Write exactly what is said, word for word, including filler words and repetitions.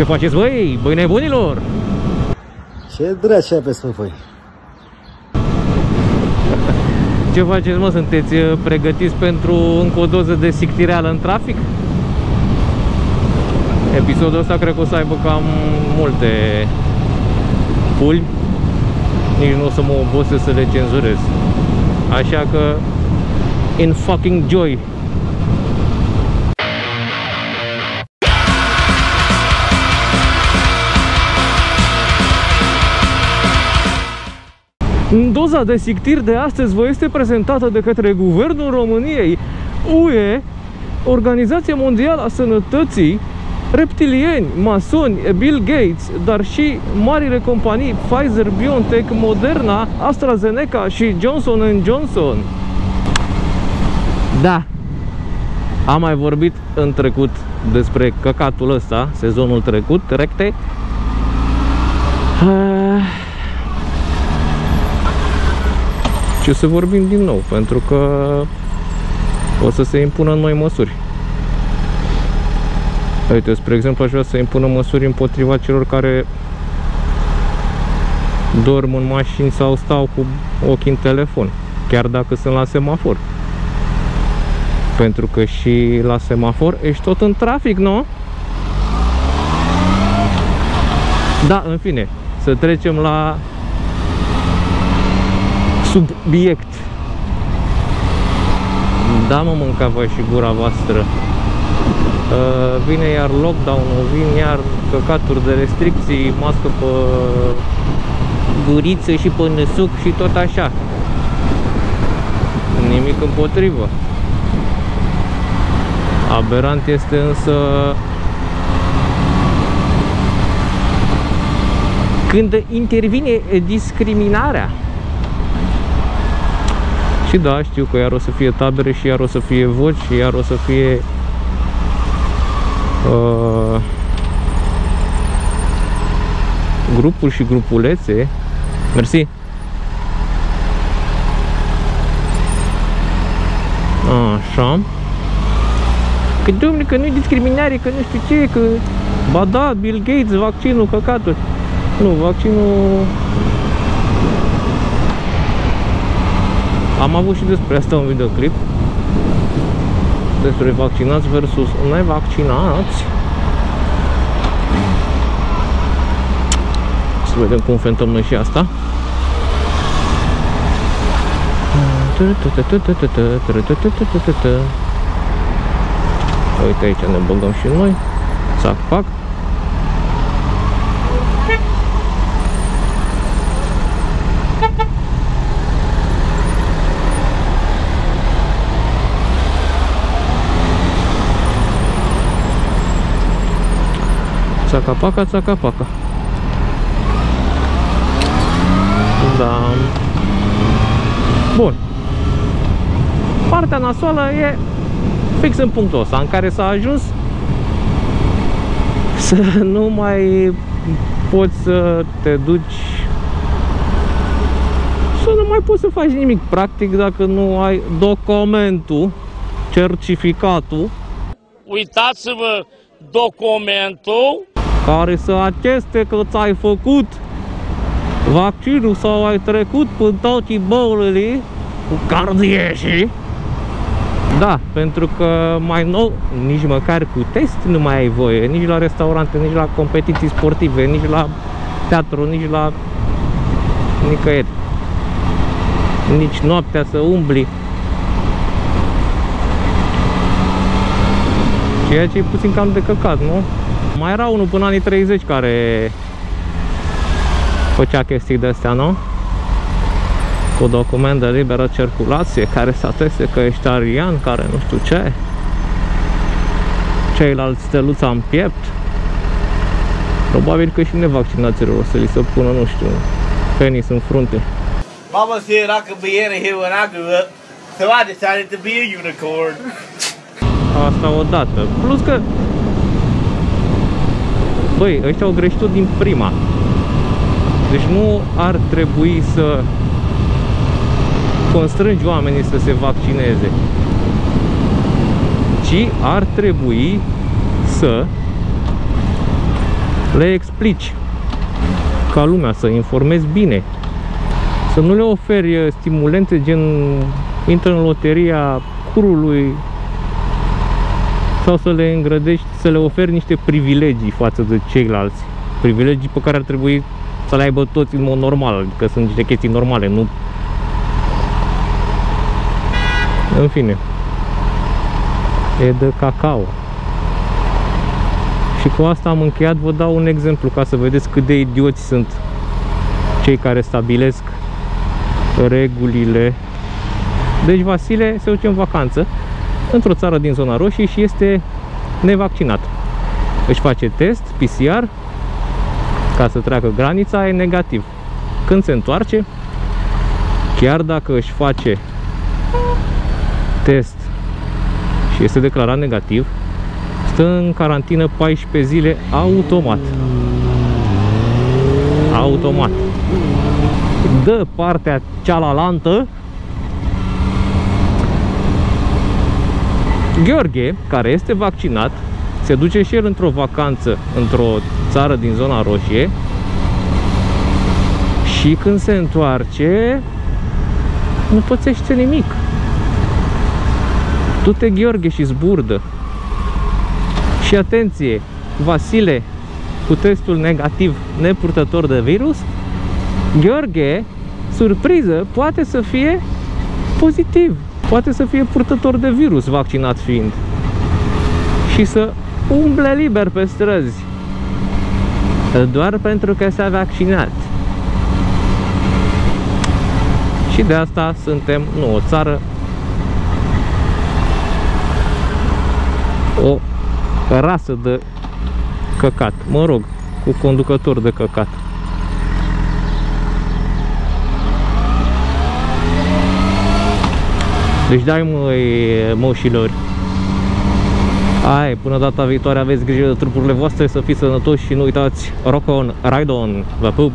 Ce faceți voi, băi nebunilor? Ce draci aveți voi? Ce faceți, mă? Sunteți pregătiți pentru încă o doză de sictireală în trafic? Episodul ăsta cred că o să aibă cam multe pulmi. Nici nu o să mă obosesc să le cenzurez. Așa că in fucking joy! Doza de sictir de astăzi vă este prezentată de către Guvernul României, U E, Organizația Mondială a Sănătății, reptilieni, masoni, Bill Gates, dar și marile companii Pfizer, BioNTech, Moderna, AstraZeneca și Johnson and Johnson. Da, am mai vorbit în trecut despre căcatul ăsta, sezonul trecut, recte. Și o să vorbim din nou, pentru că o să se impună noi măsuri. Uite, spre exemplu, aș vrea să impună măsuri împotriva celor care dorm în mașini sau stau cu ochii în telefon, chiar dacă sunt la semafor. Pentru că și la semafor ești tot în trafic, nu? Da, în fine, să trecem la subiect. Da, mă, mâncava și gura voastră. Vine iar lockdown-ul, vin iar căcaturi de restricții, mască pe guriță și pe năsuc și tot așa. Nimic împotrivă. Aberant este însă când intervine discriminarea. Și da, știu că iar o să fie tabere și iar o să fie voci și iar o să fie Uh, grupuri și grupulețe. Mersi. Așa. Că, domnule, că nu-i discriminare, că nu știu ce, că... Ba da, Bill Gates, vaccinul, căcatul. Nu, vaccinul... Am avut și despre asta un videoclip, despre vaccinați versus nevaccinați. Să vedem cum fentăm noi și asta. Uite, aici ne băgăm și noi. Sac, pac. Țaca-paca, țaca-paca. Da. Bun. Partea nasoală e fix în punctul ăsta în care s-a ajuns să nu mai poți să te duci, să nu mai poți să faci nimic practic dacă nu ai documentul, certificatul. Uitați-vă documentul care să ateste că ți-ai făcut vaccinul sau ai trecut până toate bolile cu cardieșii. Da, pentru că mai nou nici măcar cu test nu mai ai voie, nici la restaurante, nici la competiții sportive, nici la teatru, nici la nicăieri. Nici noaptea să umbli. Ceea ce e puțin cam de căcat, nu? Mai era unul până anii treizeci care făcea chestii de astea, nu? Cu document de liberă circulație, care să ateste că ești arian, care nu știu ce. Ceilalți steluța în piept. Probabil că și nevaccinaților o să li se pună, nu știu, penis în frunte. Mama said I could be anything when I grew up, so I decided to be a unicorn. Asta o dată. Plus că băi, ăștia au greșit tot din prima. Deci nu ar trebui să constrângi oamenii să se vaccineze, ci ar trebui să le explici ca lumea, să informezi bine, să nu le oferi stimulente gen intră în loteria curului sau să le îngrădești, să le oferi niște privilegii față de ceilalți, privilegii pe care ar trebui să le aibă toți în mod normal, adică sunt niște chestii normale, nu... În fine, e de cacao. Și cu asta am încheiat, vă dau un exemplu ca să vedeți cât de idioți sunt cei care stabilesc regulile. Deci Vasile se duce în vacanță într-o țară din zona roșie și este nevaccinat. Își face test P C R ca să treacă granița, e negativ. Când se întoarce, chiar dacă își face test și este declarat negativ, stă în carantină paisprezece zile automat. Automat. Dă partea cealaltă. Gheorghe, care este vaccinat, se duce și el într-o vacanță, într-o țară din zona roșie și când se întoarce, nu pățește nimic. Du-te, Gheorghe, și zburdă. Și atenție, Vasile, cu testul negativ, nepurtător de virus, Gheorghe, surpriză, poate să fie pozitiv. Poate să fie purtător de virus, vaccinat fiind. Și să umble liber pe străzi. Doar pentru că s-a vaccinat. Și de asta suntem, nu, o țară, o rasă de căcat. Mă rog, cu conducător de căcat. Deci dai, măi, moșilor. Hai, până data viitoare aveți grijă de trupurile voastre, să fiți sănătoși și nu uitați, rock on, ride on, vă pup!